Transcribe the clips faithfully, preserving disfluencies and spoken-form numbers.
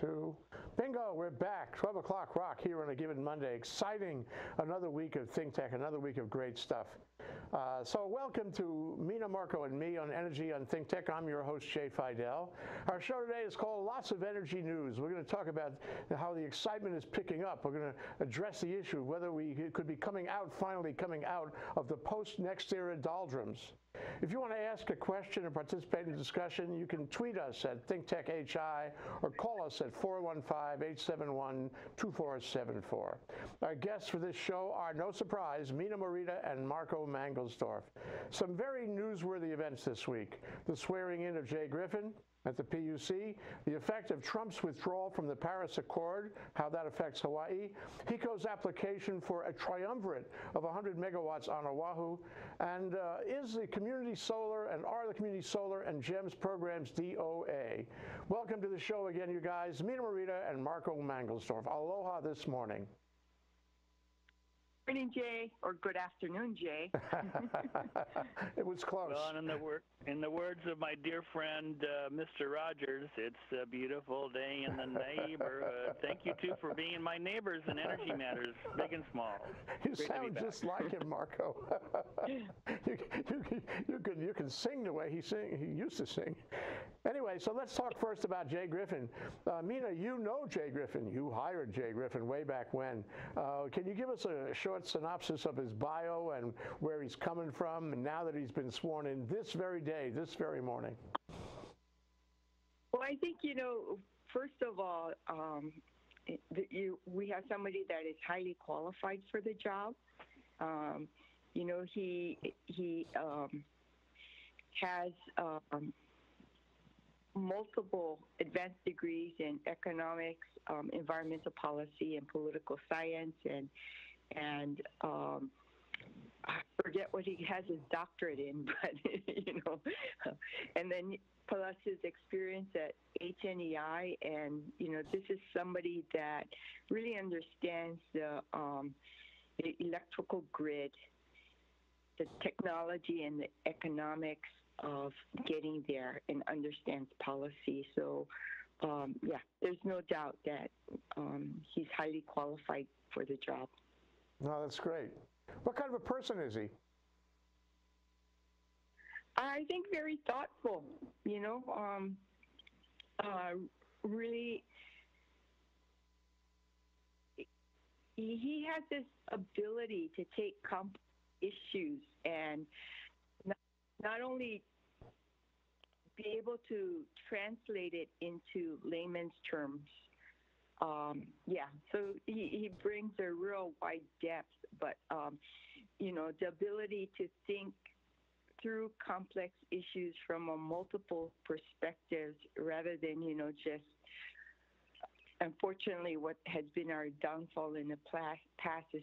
two. Bingo, we're back. twelve o'clock rock here on a given Monday. Exciting, another week of ThinkTech, another week of great stuff. Uh, so welcome to Mina, Marco, and me on Energy on ThinkTech. I'm your host, Jay Fidel. Our show today is called Lots of Energy News. We're going to talk about how the excitement is picking up. We're going to address the issue of whether we could be coming out, finally coming out of the post-NextEra doldrums. If you want to ask a question or participate in the discussion, you can tweet us at ThinkTech H I or call us at four one five, eight seven one, two four seven four. Our guests for this show are, no surprise, Mina Morita and Marco Mangelsdorf. Some very newsworthy events this week. The swearing in of Jay Griffin at the P U C, the effect of Trump's withdrawal from the Paris Accord, how that affects Hawaii, HECO's application for a triumvirate of one hundred megawatts on Oahu, and uh, is the community solar and are the community solar and GEMS programs D O A? Welcome to the show again, you guys. Mina Morita and Marco Mangelsdorf. Aloha this morning. Good morning, Jay, or good afternoon, Jay. It was close. Well, and in the wor in the words of my dear friend, uh, Mister Rogers, it's a beautiful day in the neighborhood. Thank you too for being my neighbors in energy matters, big and small. You Great sound just like him, Marco. you, you, you can you can sing the way he sing he used to sing. Anyway, so let's talk first about Jay Griffin. Uh, Mina, you know Jay Griffin. You hired Jay Griffin way back when. Uh, can you give us a short synopsis of his bio and where he's coming from, and now that he's been sworn in this very day, this very morning? Well, I think, you know, first of all, um, you, we have somebody that is highly qualified for the job. Um, you know, he, he um, has um, multiple advanced degrees in economics, um, environmental policy, and political science, and And um, I forget what he has his doctorate in, but, you know, and then plus his experience at H N E I. And, you know, this is somebody that really understands the, um, the electrical grid, the technology, and the economics of getting there, and understands policy. So, um, yeah, there's no doubt that um, he's highly qualified for the job. No, that's great. What kind of a person is he? I think very thoughtful, you know, um, uh, really, he has this ability to take complex issues and not, not only be able to translate it into layman's terms. Um, yeah, so he, he brings a real wide depth, but, um, you know, the ability to think through complex issues from a multiple perspectives rather than, you know, just, unfortunately, what has been our downfall in the past is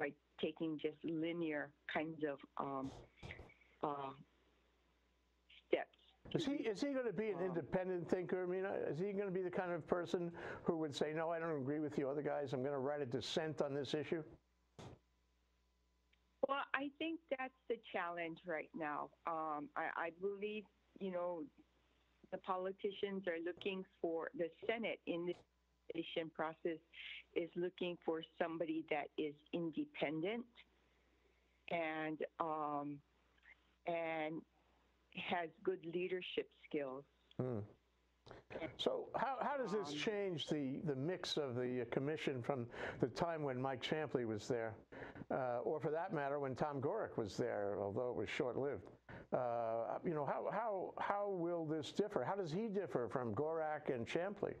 like taking just linear kinds of um, uh, steps. Is he, is he going to be an independent thinker, Mina? Is he going to be the kind of person who would say, no, I don't agree with you other guys, I'm going to write a dissent on this issue? Well, I think that's the challenge right now. Um, I, I believe, you know, the politicians are looking for, the Senate in this election process is looking for somebody that is independent and, um, and, has good leadership skills. Mm. So how, how does this change the, the mix of the commission from the time when Mike Champley was there, uh, or for that matter, when Tom Gorak was there, although it was short-lived? Uh, you know, how, how, how will this differ? How does he differ from Gorak and Champley?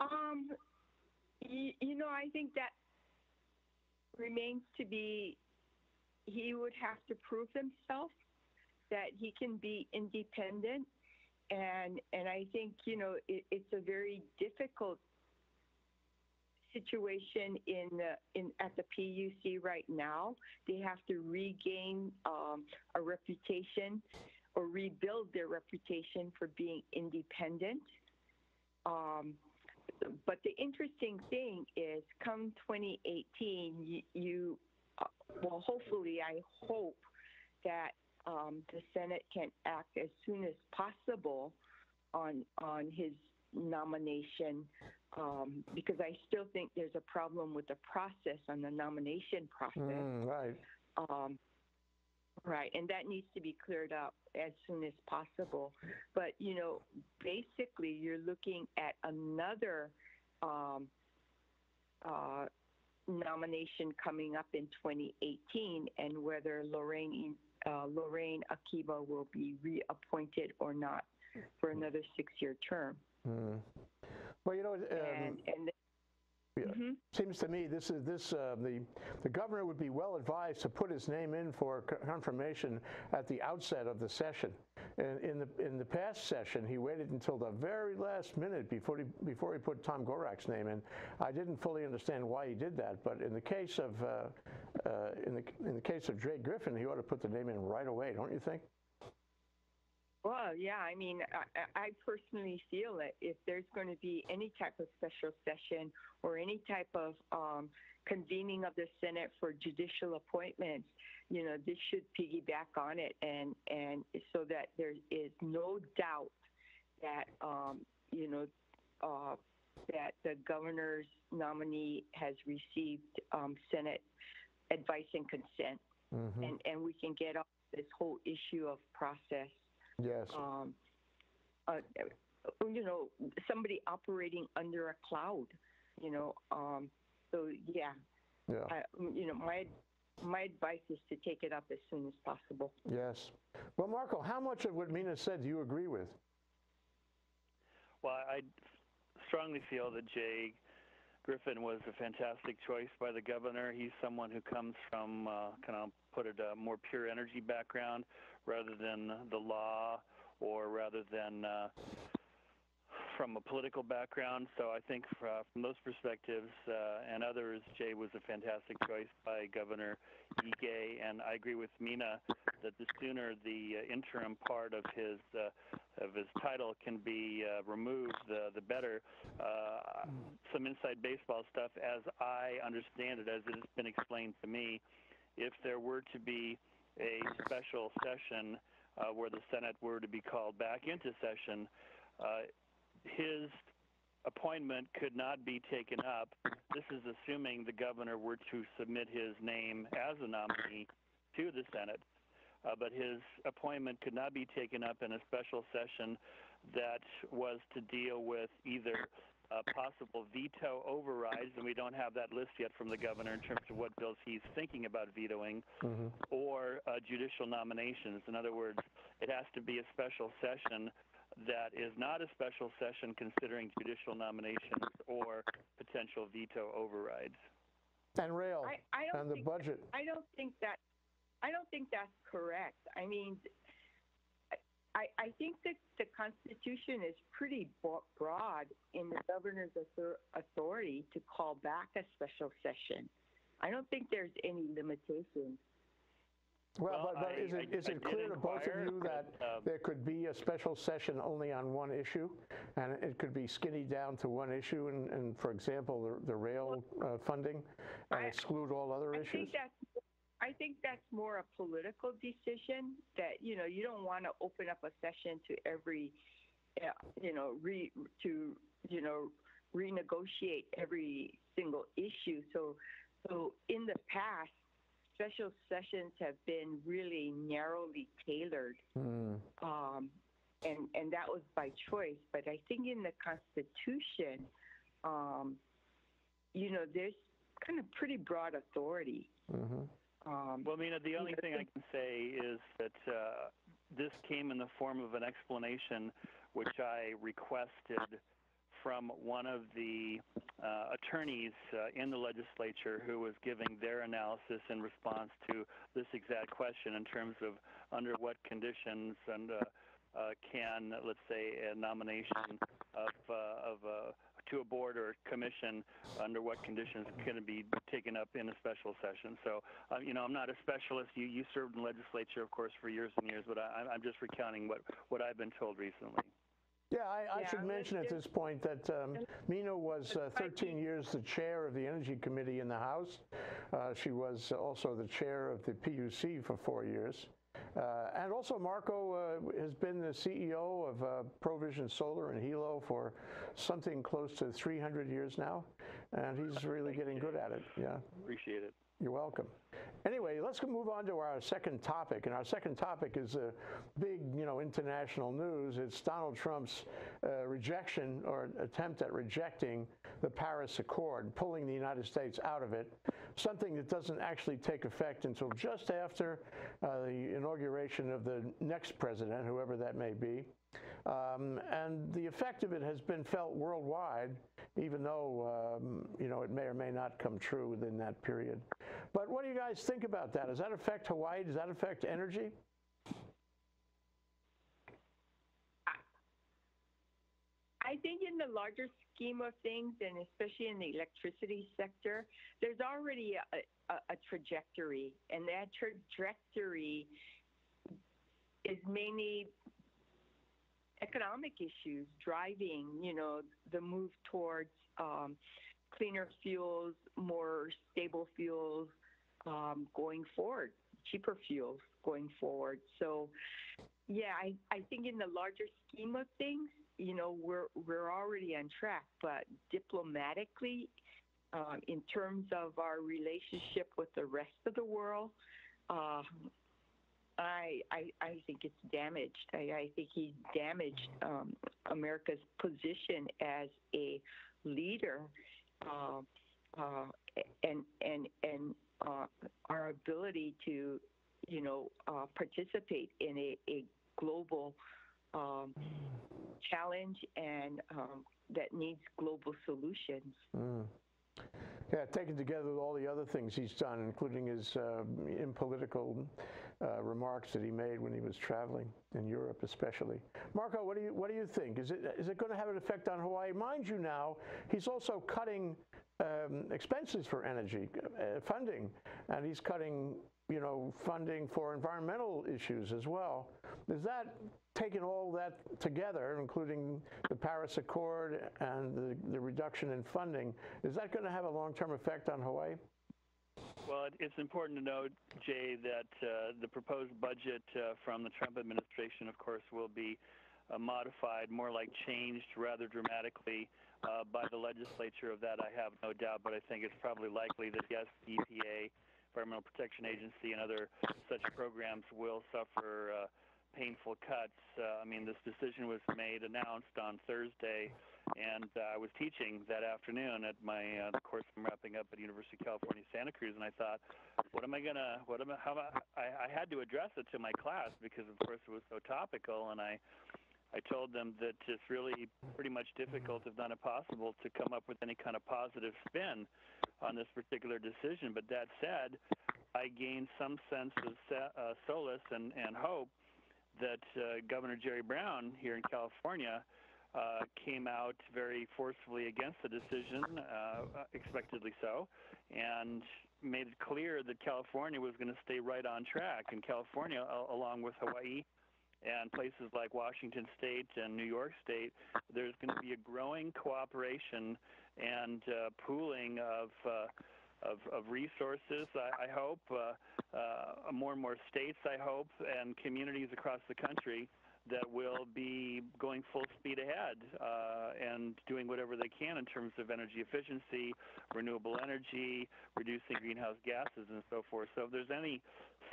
Um, you, you know, I think that remains to be, he would have to prove himself that he can be independent, and and I think, you know, it, it's a very difficult situation in the, in at the P U C right now. They have to regain um, a reputation or rebuild their reputation for being independent. Um, but the interesting thing is, come twenty eighteen, you, you uh, well, hopefully, I hope that Um, the Senate can act as soon as possible on on his nomination um, because I still think there's a problem with the process on the nomination process. Mm, right. Um, right. And that needs to be cleared up as soon as possible. But, you know, basically you're looking at another um, uh, nomination coming up in twenty eighteen, and whether Lorraine uh, Lorraine Akiba will be reappointed or not for another six-year term. Mm. Well, you know, um, and, and yeah. Mm-hmm. Seems to me this is this uh, the the governor would be well advised to put his name in for confirmation at the outset of the session. And in the in the past session, he waited until the very last minute before he before he put Tom Gorak's name in. I didn't fully understand why he did that, but in the case of uh, uh, in the in the case of Jay Griffin, he ought to put the name in right away, don't you think? Well, yeah, I mean, I, I personally feel that if there's going to be any type of special session or any type of um, convening of the Senate for judicial appointments, you know, this should piggyback on it, and, and so that there is no doubt that, um, you know, uh, that the governor's nominee has received um, Senate advice and consent, mm-hmm. and, and we can get off this whole issue of process. Yes. Um, uh, you know, somebody operating under a cloud. You know, um, so yeah. Yeah. I, you know, my my advice is to take it up as soon as possible. Yes. Well, Marco, how much of what Mina said do you agree with? Well, I strongly feel that Jay Griffin was a fantastic choice by the governor. He's someone who comes from uh, kind of put it a more pure energy background, rather than the law, or rather than uh, from a political background. So I think from those perspectives uh, and others, Jay was a fantastic choice by Governor Ige, and I agree with Mina that the sooner the uh, interim part of his uh, of his title can be uh, removed, the the better. Uh, some inside baseball stuff, as I understand it, as it has been explained to me, if there were to be a special session uh, where the Senate were to be called back into session, uh, his appointment could not be taken up. This is assuming the governor were to submit his name as a nominee to the Senate, uh, but his appointment could not be taken up in a special session that was to deal with either Uh, possible veto overrides, and we don't have that list yet from the governor in terms of what bills he's thinking about vetoing, mm-hmm. or uh, judicial nominations. In other words, it has to be a special session that is not a special session considering judicial nominations or potential veto overrides. And rail I, I don't and think the budget. That, I don't think that. I don't think that's correct. I mean, I, I think that the Constitution is pretty broad in the governor's author authority to call back a special session. I don't think there's any limitations. Well, well but, but I, is it, I, is I it clear to both of you that um, there could be a special session only on one issue, and it could be skinny down to one issue, and, and for example, the, the rail uh, funding, and I, exclude all other I issues? Think that's I think that's more a political decision that, you know, you don't want to open up a session to every, uh, you know, re, to, you know, renegotiate every single issue. So, so in the past, special sessions have been really narrowly tailored, mm. um, and, and that was by choice. But I think in the Constitution, um, you know, there's kind of pretty broad authority. Mm-hmm. Um, well, Mina, the only thing I can say is that uh, this came in the form of an explanation which I requested from one of the uh, attorneys uh, in the legislature who was giving their analysis in response to this exact question in terms of under what conditions and uh, uh, can, let's say, a nomination of, uh, of a to a board or a commission, under what conditions can it be taken up in a special session. So, uh, you know, I'm not a specialist. You you served in the legislature, of course, for years and years, but I, I'm just recounting what, what I've been told recently. Yeah, I, I yeah, should mention at this point that um, Mina was uh, thirteen years the chair of the Energy Committee in the House. Uh, she was also the chair of the P U C for four years. Uh, and also Marco uh, has been the C E O of uh, ProVision Solar and Hilo for something close to three hundred years now, and he's really getting good at it. Yeah, appreciate it. You're welcome. Anyway, let's move on to our second topic, and our second topic is a big, you know, international news. It's Donald Trump's uh, rejection or attempt at rejecting the Paris Accord, pulling the United States out of it, something that doesn't actually take effect until just after uh, the inauguration of the next president, whoever that may be. Um, and the effect of it has been felt worldwide, even though, um, you know, it may or may not come true within that period. But what do you guys think about that? Does that affect Hawaii? Does that affect energy? I think in the larger scheme of things, and especially in the electricity sector, there's already a, a, a trajectory, and that trajectory is mainly economic issues driving, you know, the move towards um, cleaner fuels, more stable fuels um, going forward, cheaper fuels going forward. So, yeah, I, I think in the larger scheme of things, you know, we're, we're already on track, but diplomatically, uh, in terms of our relationship with the rest of the world, uh, I, I, I think it's damaged. I, I think he damaged um, America's position as a leader uh, uh, and, and, and uh, our ability to, you know, uh, participate in a, a global um, challenge and um, that needs global solutions. Mm. Yeah, taken together with all the other things he's done, including his uh, impolitical uh, remarks that he made when he was traveling in Europe, especially. Marco, what do you what do you think? Is it is it going to have an effect on Hawaii? Mind you, now he's also cutting um, expenses for energy uh, funding, and he's cutting you know funding for environmental issues as well. Is that taking all that together, including the Paris Accord and the, the reduction in funding, is that going to have a long-term effect on Hawaii? Well, it's important to note, Jay, that uh, the proposed budget uh, from the Trump administration, of course, will be uh, modified, more like changed rather dramatically uh, by the legislature. Of that I have no doubt, but I think it's probably likely that, yes, the E P A, Environmental Protection Agency, and other such programs will suffer uh, painful cuts. Uh, I mean, this decision was made, announced on Thursday, and uh, I was teaching that afternoon at my uh, the course I'm wrapping up at University of California, Santa Cruz, and I thought, what am I gonna, what am I, how am I, I, I had to address it to my class because, of course, it was so topical, and I, I told them that it's really pretty much difficult, if not impossible, to come up with any kind of positive spin on this particular decision. But that said, I gained some sense of uh, solace and, and hope that uh, Governor Jerry Brown here in California uh, came out very forcefully against the decision, uh, expectedly so, and made it clear that California was going to stay right on track. And California, along with Hawaii and places like Washington State and New York State, there's going to be a growing cooperation and uh, pooling of uh, Of, of resources, I, I hope, uh, uh, more and more states, I hope, and communities across the country that will be going full speed ahead uh, and doing whatever they can in terms of energy efficiency, renewable energy, reducing greenhouse gases, and so forth. So if there's any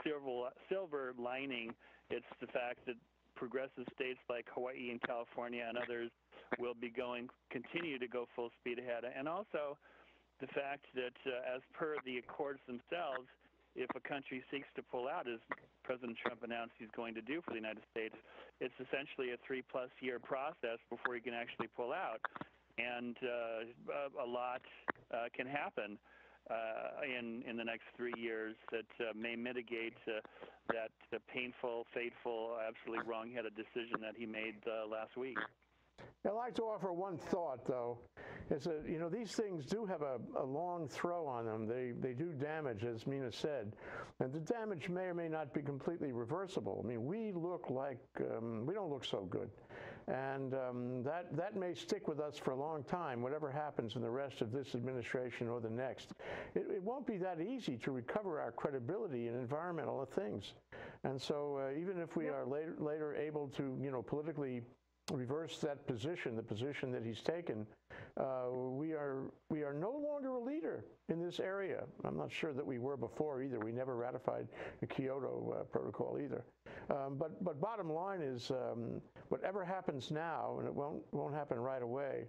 silver, silver lining, it's the fact that progressive states like Hawaii and California and others will be going, continue to go full speed ahead. And also, the fact that, uh, as per the accords themselves, if a country seeks to pull out, as President Trump announced he's going to do for the United States, it's essentially a three plus year process before he can actually pull out. And uh, a lot uh, can happen uh, in, in the next three years that uh, may mitigate uh, that the painful, fateful, absolutely wrong-headed decision that he made uh, last week. I'd like to offer one thought, though. It's that, you know, these things do have a, a long throw on them. They, they do damage, as Mina said. And the damage may or may not be completely reversible. I mean, we look like, um, we don't look so good. And um, that, that may stick with us for a long time, whatever happens in the rest of this administration or the next. It, it won't be that easy to recover our credibility in environmental things. And so uh, even if we yep. are later, later able to, you know, politically reverse that position, the position that he's taken, uh, we are we are no longer a leader in this area. I'm not sure that we were before either. We never ratified the Kyoto uh, Protocol either. Um, but but bottom line is, um, whatever happens now, and it won't won't happen right away.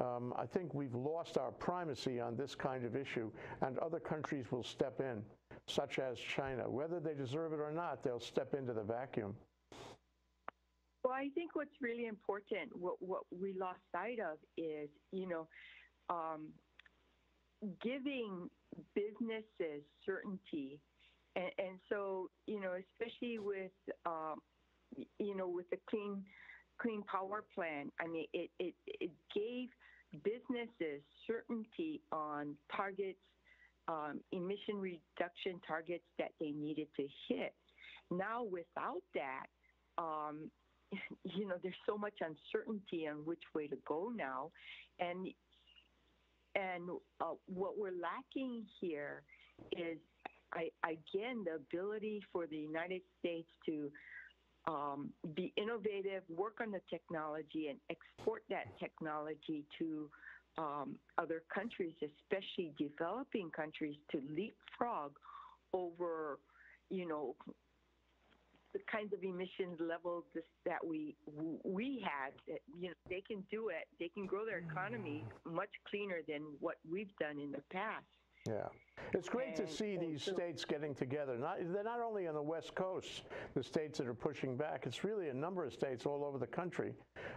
Um, I think we've lost our primacy on this kind of issue, and other countries will step in, such as China. Whether they deserve it or not, they'll step into the vacuum. Well, I think what's really important, what, what we lost sight of is, you know, um, giving businesses certainty. And, and so, you know, especially with, um, you know, with the clean, clean power plan, I mean, it, it, it gave businesses certainty on targets, um, emission reduction targets that they needed to hit. Now, without that, um, you know, there's so much uncertainty on which way to go now. And and uh, what we're lacking here is, I, again, the ability for the United States to um, be innovative, work on the technology, and export that technology to um, other countries, especially developing countries, to leapfrog over, you know, the kinds of emissions levels that we we had. You know, they can do it. They can grow their economy much cleaner than what we've done in the past. Yeah, it's great and, to see these so, states getting together. Not, they're not only on the West Coast, the states that are pushing back. It's really a number of states all over the country.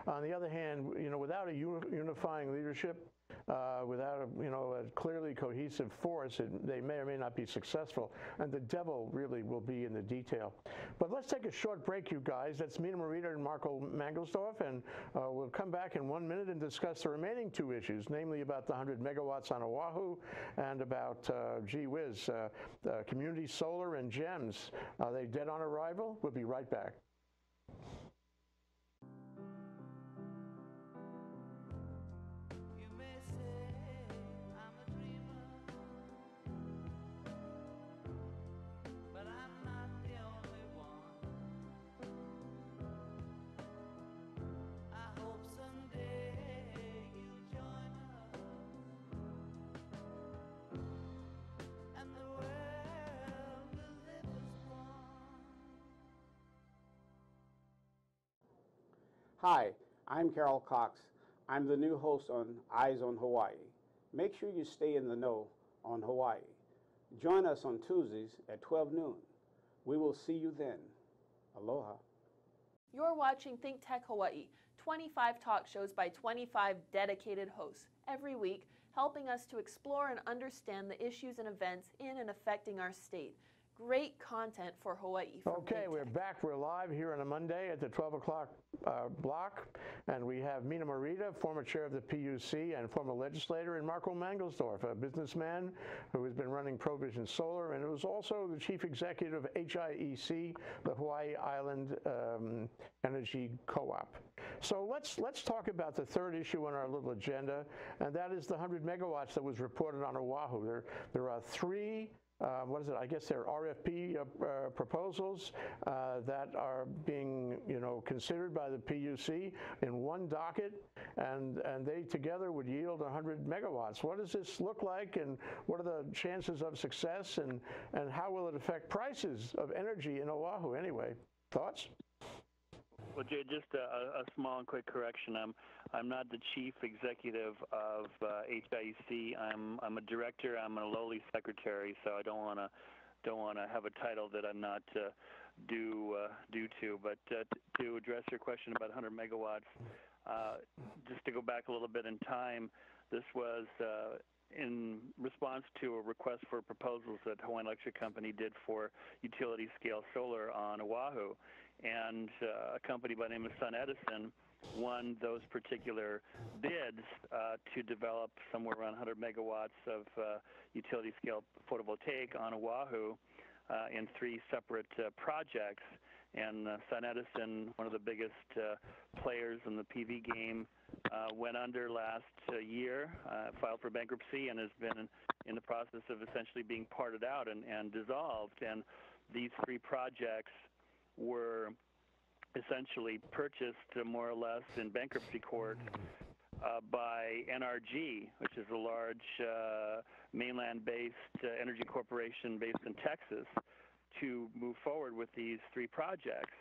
On the other hand, you know, without a unifying leadership, Uh, without a, you know, a clearly cohesive force, it, they may or may not be successful. And the devil really will be in the detail. But let's take a short break, you guys. That's Mina Morita and Marco Mangelsdorf, and uh, we'll come back in one minute and discuss the remaining two issues, namely about the one hundred megawatts on Oahu and about, uh, gee whiz, uh, uh, community solar and GEMS. Are they dead on arrival? We'll be right back. Hi, I'm Carol Cox. I'm the new host on Eyes on Hawaii. Make sure you stay in the know on Hawaii. Join us on Tuesdays at twelve noon. We will see you then. Aloha. You're watching ThinkTech Hawaii, twenty-five talk shows by twenty-five dedicated hosts every week, helping us to explore and understand the issues and events in and affecting our state. Great content for Hawaii. Okay, we're back. We're live here on a Monday at the twelve o'clock uh, block, and we have Mina Morita, former chair of the P U C and former legislator, and Marco Mangelsdorf, a businessman who has been running ProVision Solar, and was also the chief executive of H I E C, the Hawaii Island um, Energy Co-op. So let's let's talk about the third issue on our little agenda, and that is the one hundred megawatts that was reported on Oahu. There, there are three. Uh, what is it? I guess they're R F P uh, uh, proposals uh, that are being, you know, considered by the P U C in one docket, and and they together would yield one hundred megawatts. What does this look like, and what are the chances of success, and and how will it affect prices of energy in Oahu? Anyway, thoughts? Well, Jay, just a, a small and quick correction. I'm I'm not the chief executive of uh, H I E C. I'm I'm a director. I'm a lowly secretary, so I don't wanna don't wanna have a title that I'm not uh, due uh, due to. But uh, to address your question about one hundred megawatts, uh, just to go back a little bit in time, this was Uh, in response to a request for proposals that Hawaiian Electric Company did for utility-scale solar on Oahu, and uh, a company by the name of Sun Edison won those particular bids uh, to develop somewhere around one hundred megawatts of uh, utility-scale photovoltaic on Oahu uh, in three separate uh, projects. and uh, Sun Edison, one of the biggest uh, players in the P V game, uh, went under last uh, year, uh, filed for bankruptcy, and has been in, in the process of essentially being parted out and, and dissolved. And these three projects were essentially purchased uh, more or less in bankruptcy court Uh, by N R G, which is a large uh, mainland-based uh, energy corporation based in Texas, to move forward with these three projects.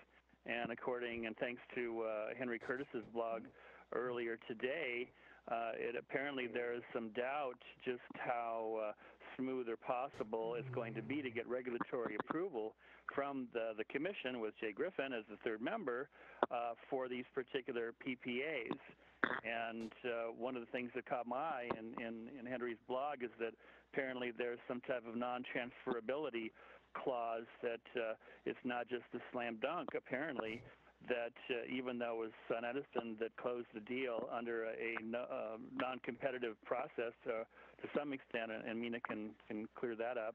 And according, and thanks to uh, Henry Curtis's blog earlier today, uh, it apparently there is some doubt just how uh, smooth or possible it's going to be to get regulatory approval from the, the commission, with Jay Griffin as the third member, uh, for these particular P P As. And uh, one of the things that caught my eye in, in, in Henry's blog is that apparently there's some type of non-transferability clause that uh, it's not just a slam dunk, apparently, that uh, even though it was Sun Edison that closed the deal under a, a no, uh, non-competitive process uh, to some extent, and, and Mina can, can clear that up,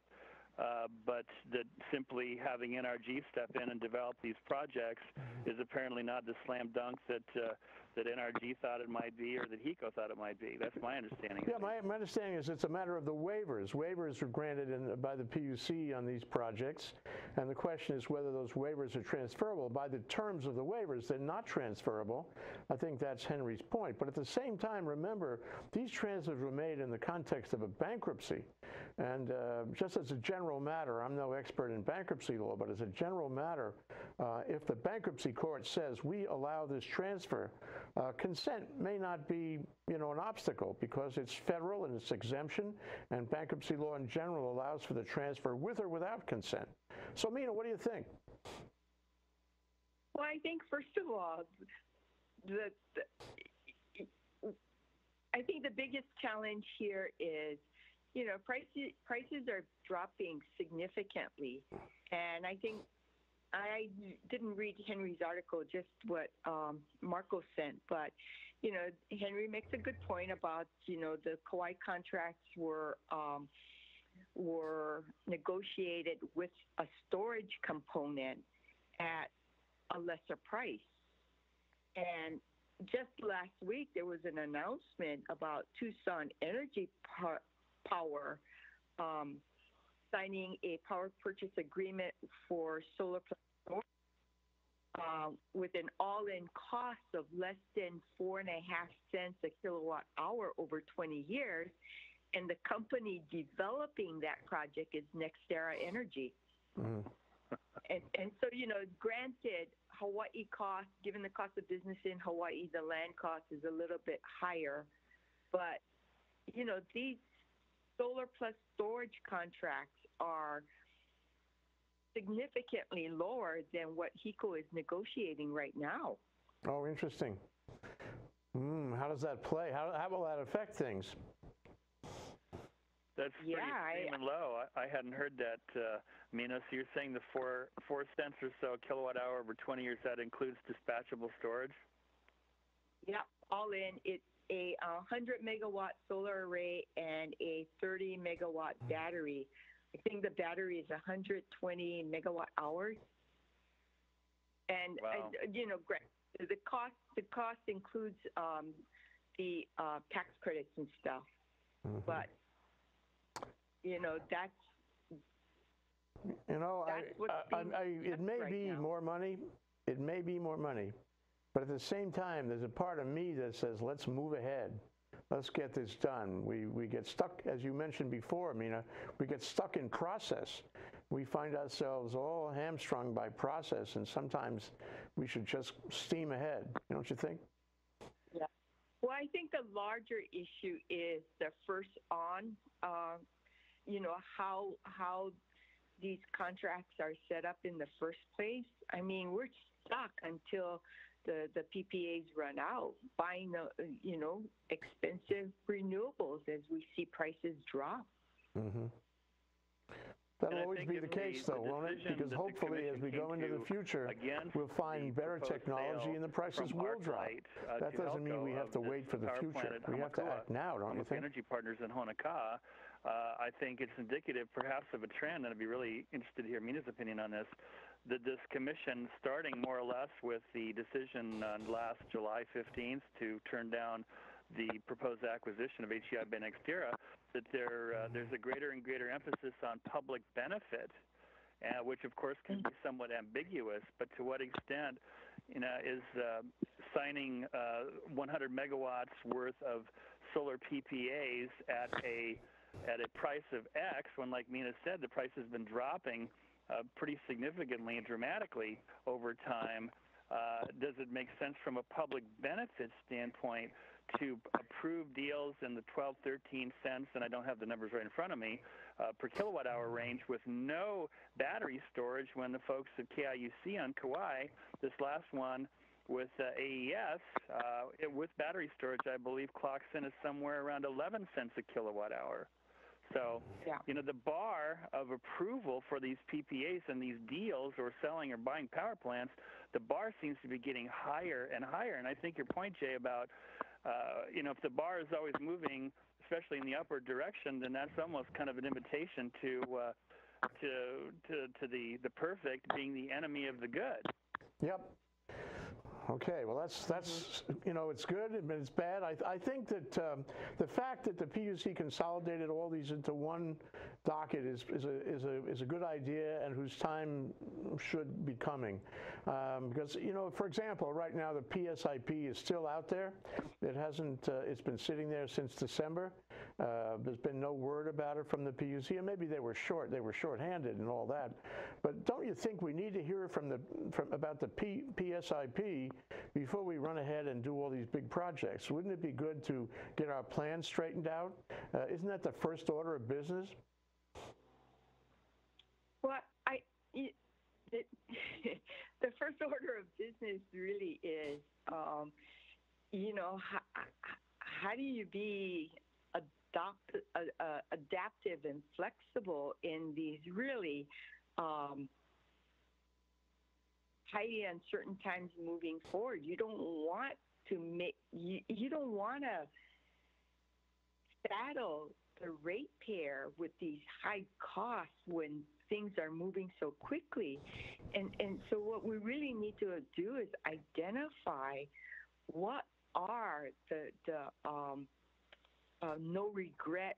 uh, but that simply having N R G step in and develop these projects is apparently not the slam dunk that uh, that N R G thought it might be, or that HECO thought it might be. That's my understanding. Yeah, my, my understanding is it's a matter of the waivers. Waivers are granted in, by the P U C on these projects, and the question is whether those waivers are transferable. By the terms of the waivers, they're not transferable. I think that's Henry's point. But at the same time, remember, these transfers were made in the context of a bankruptcy. And uh, just as a general matter, I'm no expert in bankruptcy law, but as a general matter, uh, if the bankruptcy court says we allow this transfer, Uh, consent may not be, you know, an obstacle, because it's federal and it's exemption, and bankruptcy law in general allows for the transfer with or without consent. So, Mina, what do you think? Well, I think, first of all, the, the, I think the biggest challenge here is, you know, prices, prices are dropping significantly, and I think I didn't read Henry's article, just what um, Marco sent, but, you know, Henry makes a good point about, you know, the Kauai contracts were um, were negotiated with a storage component at a lesser price. And just last week, there was an announcement about Tucson Energy Power um, signing a power purchase agreement for solar plant uh, with an all-in cost of less than four and a half cents a kilowatt hour over twenty years, and the company developing that project is NextEra Energy. Mm. and, and so, you know, granted, Hawaii cost, given the cost of business in Hawaii, the land cost is a little bit higher, but, you know, these solar plus storage contracts are significantly lower than what HECO is negotiating right now. Oh, interesting. Mm, how does that play? How, how will that affect things? That's pretty yeah, extreme I, and low. I, I hadn't heard that, uh, Mina. So you're saying the four, four cents or so kilowatt hour over twenty years, that includes dispatchable storage? Yeah, all in. It's a one hundred megawatt solar array and a thirty megawatt battery. I think the battery is one hundred twenty megawatt hours. And wow. I, you know, the cost the cost includes um, the uh, tax credits and stuff. Mm-hmm. But you know, that's you know, that's I, what's I, being I, I, it may right be now. more money. It may be more money. But at the same time, there's a part of me that says, let's move ahead. Let's get this done. We, we get stuck, as you mentioned before, Mina, we get stuck in process. We find ourselves all hamstrung by process, and sometimes we should just steam ahead, don't you think? Yeah. Well, I think the larger issue is the first on, uh, you know, how, how these contracts are set up in the first place. I mean, we're stuck until The, the P P As run out, buying the, you know, expensive renewables as we see prices drop. Mm-hmm. That'll always be the case, though, won't it? Because hopefully, as we go into the future, we'll find better technology and the prices will drop. That doesn't mean we have to wait for the future. We have to act now, don't you think? Energy Partners in Honoka'a, uh, I think it's indicative perhaps of a trend, and I'd be really interested to hear Mina's opinion on this, did this commission, starting more or less with the decision on last July fifteenth to turn down the proposed acquisition of H E I. Benextera, that there uh, there's a greater and greater emphasis on public benefit, uh, which of course can be somewhat ambiguous. But to what extent, you know, is uh, signing uh, one hundred megawatts worth of solar P P As at a at a price of X, when, like Mina said, the price has been dropping uh, pretty significantly and dramatically over time? Uh, does it make sense from a public benefit standpoint to approve deals in the twelve, thirteen cents, and I don't have the numbers right in front of me, uh, per kilowatt hour range with no battery storage, when the folks at K I U C on Kauai, this last one with uh, A E S, uh, it, with battery storage, I believe clocks in is somewhere around eleven cents a kilowatt hour. So, yeah. you know, the bar of approval for these P P As and these deals or selling or buying power plants, the bar seems to be getting higher and higher. And I think your point, Jay, about, uh, you know, if the bar is always moving, especially in the upward direction, then that's almost kind of an invitation to uh, to, to to the the perfect being the enemy of the good. Yep. Okay, well, that's, that's you know, it's good, but it's bad. I, I think that um, the fact that the P U C consolidated all these into one docket is, is, a, is, a, is a good idea, and whose time should be coming. Um, because, you know, for example, right now the P S I P is still out there. It hasn't, uh, it's been sitting there since December. Uh, there's been no word about it from the P U C, and maybe they were short, they were short-handed and all that. But don't you think we need to hear from the, from, about the P, PSIP before we run ahead and do all these big projects? Wouldn't it be good to get our plan straightened out? Uh, isn't that the first order of business? Well, I, it, it, the first order of business really is, um, you know, how, how do you be adopt, uh, uh, adaptive and flexible in these really um, highly uncertain times moving forward? You don't want to make, you, you don't want to saddle the ratepayer with these high costs when things are moving so quickly. And, and so what we really need to do is identify what are the, the um, uh, no regret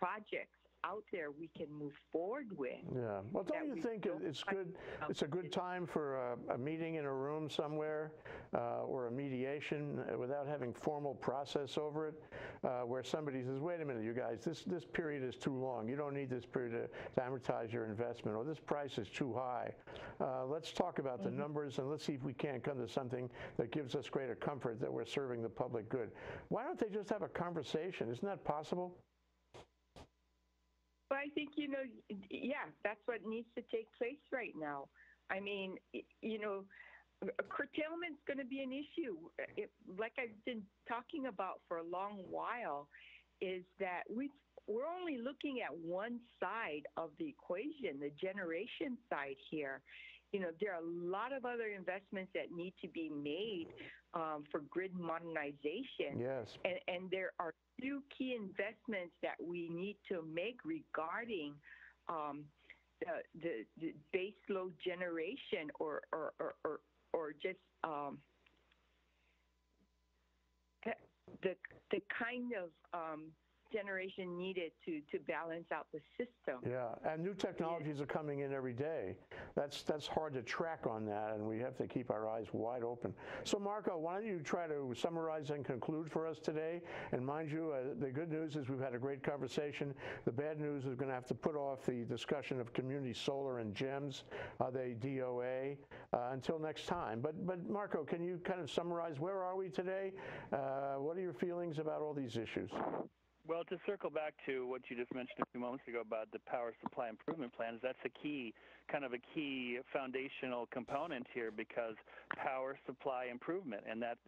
projects out there we can move forward with. Yeah. Well, don't you think it's good? It's a good time for a, a meeting in a room somewhere, uh, or a mediation without having formal process over it, uh, where somebody says, "Wait a minute, you guys, this this period is too long. You don't need this period to, to amortize your investment, or this price is too high. Uh, let's talk about the numbers and let's see if we can't come to something that gives us greater comfort that we're serving the public good." Why don't they just have a conversation? Isn't that possible? Well, I think, you know, yeah, that's what needs to take place right now. I mean, you know, curtailment's going to be an issue. It, like I've been talking about for a long while, is that we, we're only looking at one side of the equation, the generation side here. You know, there are a lot of other investments that need to be made um, for grid modernization. Yes. And, and there are few key investments that we need to make regarding um, the, the, the base load generation, or or or or, or just um, the the kind of um, generation needed to to balance out the system. Yeah, and new technologies are coming in every day. That's that's hard to track on that, and we have to keep our eyes wide open. So, Marco, why don't you try to summarize and conclude for us today? And mind you, uh, the good news is we've had a great conversation. The bad news is we're going to have to put off the discussion of community solar and GEMS. Are they D O A? Uh, until next time. But but Marco, can you kind of summarize where are we today? Uh, what are your feelings about all these issues? Well, to circle back to what you just mentioned a few moments ago about the power supply improvement plans, that's a key, kind of a key foundational component here, because power supply improvement, and that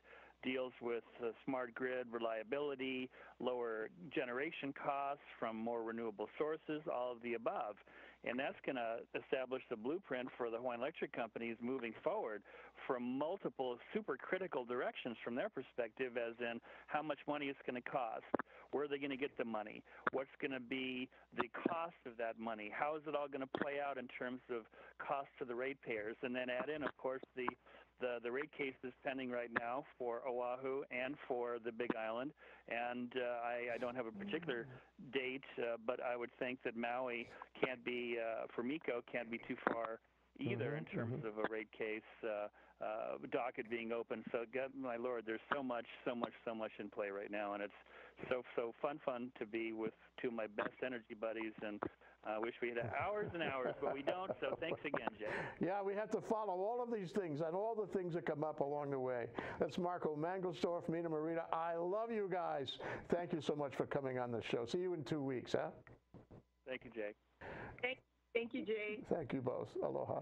deals with uh, smart grid reliability, lower generation costs from more renewable sources, all of the above. And that's going to establish the blueprint for the Hawaiian Electric companies moving forward from multiple supercritical directions from their perspective, as in how much money it's going to cost, Where are they going to get the money? What's going to be the cost of that money? How is it all going to play out in terms of cost to the ratepayers? And then add in, of course, the The, the rate case is pending right now for Oahu and for the Big Island, and uh, I, I don't have a particular date, uh, but I would think that Maui can't be, uh, for MECO, can't be too far either in terms mm-hmm. of a rate case uh, uh, docket being open. So, God, my Lord, there's so much, so much, so much in play right now, and it's so, so fun, fun to be with two of my best energy buddies, and I uh, wish we had hours and hours, but we don't, so thanks again, Jay. Yeah, we have to follow all of these things and all the things that come up along the way. That's Marco Mangelsdorf, Mina Morita. I love you guys. Thank you so much for coming on the show. See you in two weeks, huh? Thank you, Jay. Thank you. Thank you, Jay. Thank you both. Aloha.